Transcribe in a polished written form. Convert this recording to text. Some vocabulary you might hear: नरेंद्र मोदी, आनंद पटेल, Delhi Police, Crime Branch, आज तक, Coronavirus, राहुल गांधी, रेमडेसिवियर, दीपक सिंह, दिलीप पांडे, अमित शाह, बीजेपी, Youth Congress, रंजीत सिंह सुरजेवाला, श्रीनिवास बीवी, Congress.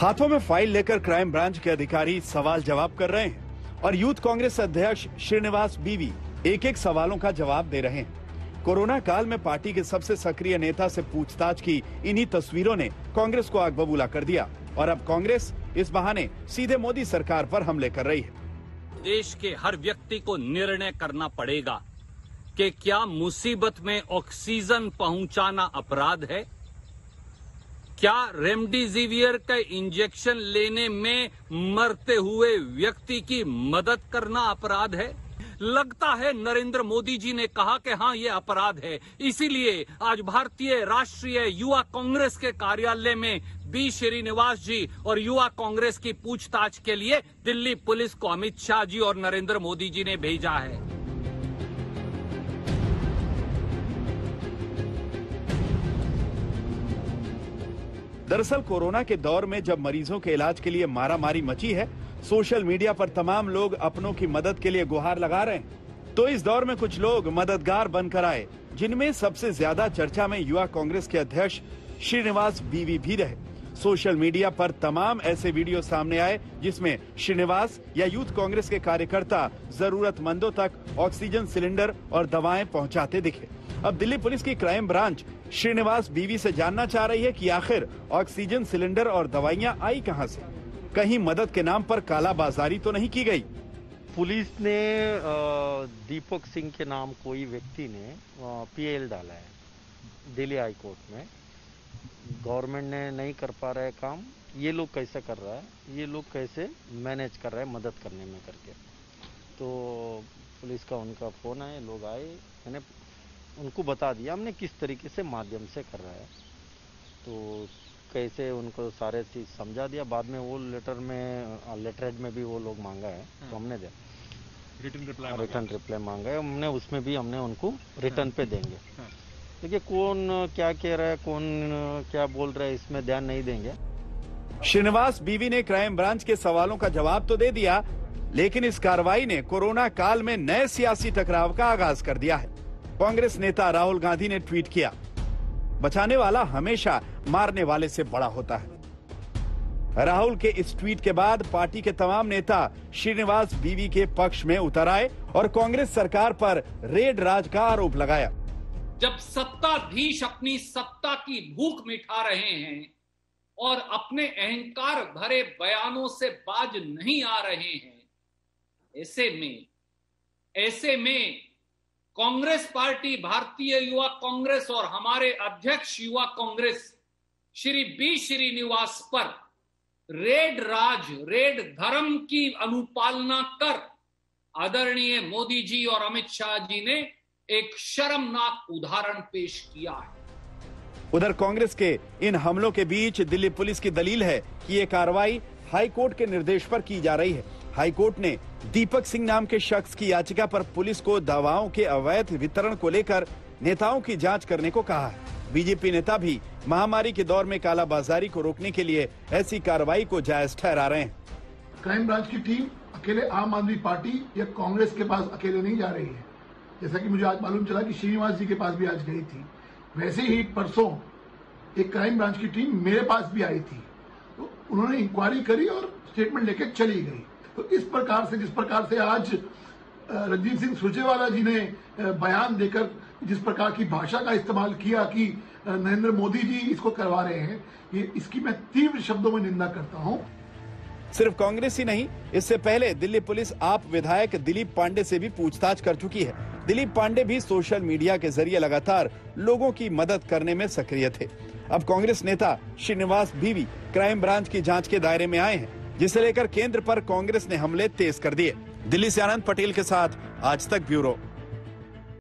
हाथों में फाइल लेकर क्राइम ब्रांच के अधिकारी सवाल जवाब कर रहे हैं और यूथ कांग्रेस अध्यक्ष श्रीनिवास बीवी एक एक सवालों का जवाब दे रहे हैं। कोरोना काल में पार्टी के सबसे सक्रिय नेता से पूछताछ की इन्हीं तस्वीरों ने कांग्रेस को आग बबूला कर दिया और अब कांग्रेस इस बहाने सीधे मोदी सरकार पर हमले कर रही है। देश के हर व्यक्ति को निर्णय करना पड़ेगा कि क्या मुसीबत में ऑक्सीजन पहुंचाना अपराध है, क्या रेमडेसिवियर का इंजेक्शन लेने में मरते हुए व्यक्ति की मदद करना अपराध है। लगता है नरेंद्र मोदी जी ने कहा कि हाँ ये अपराध है, इसीलिए आज भारतीय राष्ट्रीय युवा कांग्रेस के कार्यालय में बी श्रीनिवास जी और युवा कांग्रेस की पूछताछ के लिए दिल्ली पुलिस को अमित शाह जी और नरेंद्र मोदी जी ने भेजा है। दरअसल कोरोना के दौर में जब मरीजों के इलाज के लिए मारामारी मची है, सोशल मीडिया पर तमाम लोग अपनों की मदद के लिए गुहार लगा रहे हैं, तो इस दौर में कुछ लोग मददगार बनकर आए, जिनमें सबसे ज्यादा चर्चा में युवा कांग्रेस के अध्यक्ष श्रीनिवास बीवी भी रहे। सोशल मीडिया पर तमाम ऐसे वीडियो सामने आए जिसमें श्रीनिवास या यूथ कांग्रेस के कार्यकर्ता जरूरतमंदों तक ऑक्सीजन सिलेंडर और दवाएं पहुंचाते दिखे। अब दिल्ली पुलिस की क्राइम ब्रांच श्रीनिवास बीवी से जानना चाह रही है कि आखिर ऑक्सीजन सिलेंडर और दवाइयां आई कहां से, कहीं मदद के नाम पर कालाबाजारी तो नहीं की गई। पुलिस ने दीपक सिंह के नाम कोई व्यक्ति ने पीएल डाला है दिल्ली हाई कोर्ट में। गवर्नमेंट ने नहीं कर पा रहा है काम, ये लोग कैसे कर रहा है, ये लोग कैसे मैनेज कर रहा है मदद करने में करके। तो पुलिस का उनका फोन आए, लोग आए, मैंने उनको बता दिया हमने किस तरीके से माध्यम से कर रहा है, तो कैसे उनको सारे चीज समझा दिया। बाद में वो लेटर में लेटरेड में भी वो लोग मांगा है तो हमने दिया, रिटर्न रिप्लाई मांगा है, हमने उसमें भी हमने उनको रिटर्न पे देंगे। देखिए कौन क्या कह रहा है, कौन क्या बोल रहा है, इसमें ध्यान नहीं देंगे। श्रीनिवास बीवी ने क्राइम ब्रांच के सवालों का जवाब तो दे दिया, लेकिन इस कार्रवाई ने कोरोना काल में नए सियासी टकराव का आगाज कर दिया है। कांग्रेस नेता राहुल गांधी ने ट्वीट किया, बचाने वाला हमेशा मारने वाले से बड़ा होता है। राहुल के इस ट्वीट के बाद पार्टी के तमाम नेता श्रीनिवास बीवी के पक्ष में उतर आए और कांग्रेस सरकार पर रेड राज का आरोप लगाया। जब सत्ताधीश अपनी सत्ता की भूख मिटा रहे हैं और अपने अहंकार भरे बयानों से बाज नहीं आ रहे हैं, ऐसे में कांग्रेस पार्टी, भारतीय युवा कांग्रेस और हमारे अध्यक्ष युवा कांग्रेस श्री बी श्रीनिवास पर रेड राज, रेड धर्म की अनुपालना कर आदरणीय मोदी जी और अमित शाह जी ने एक शर्मनाक उदाहरण पेश किया है। उधर कांग्रेस के इन हमलों के बीच दिल्ली पुलिस की दलील है कि ये कार्रवाई हाई कोर्ट के निर्देश पर की जा रही है। हाई कोर्ट ने दीपक सिंह नाम के शख्स की याचिका पर पुलिस को दवाओं के अवैध वितरण को लेकर नेताओं की जांच करने को कहा है। बीजेपी नेता भी महामारी के दौर में कालाबाजारी को रोकने के लिए ऐसी कार्रवाई को जायज ठहरा रहे हैं। क्राइम ब्रांच की टीम अकेले आम आदमी पार्टी या कांग्रेस के पास अकेले नहीं जा रही है। जैसा कि मुझे आज मालूम चला कि श्रीनिवास जी के पास भी आज गई थी, वैसे ही परसों एक क्राइम ब्रांच की टीम मेरे पास भी आई थी, तो उन्होंने इंक्वायरी करी और स्टेटमेंट लेकर चली गई। तो इस प्रकार से जिस प्रकार से आज रंजीत सिंह सुरजेवाला जी ने बयान देकर जिस प्रकार की भाषा का इस्तेमाल किया कि नरेंद्र मोदी जी इसको करवा रहे हैं, ये इसकी मैं तीव्र शब्दों में निंदा करता हूं। सिर्फ कांग्रेस ही नहीं, इससे पहले दिल्ली पुलिस आप विधायक दिलीप पांडे से भी पूछताछ कर चुकी है। दिलीप पांडे भी सोशल मीडिया के जरिए लगातार लोगों की मदद करने में सक्रिय थे। अब कांग्रेस नेता श्रीनिवास बीवी क्राइम ब्रांच की जाँच के दायरे में आए हैं, जिसे लेकर केंद्र पर कांग्रेस ने हमले तेज कर दिए। दिल्ली से आनंद पटेल के साथ आज तक ब्यूरो।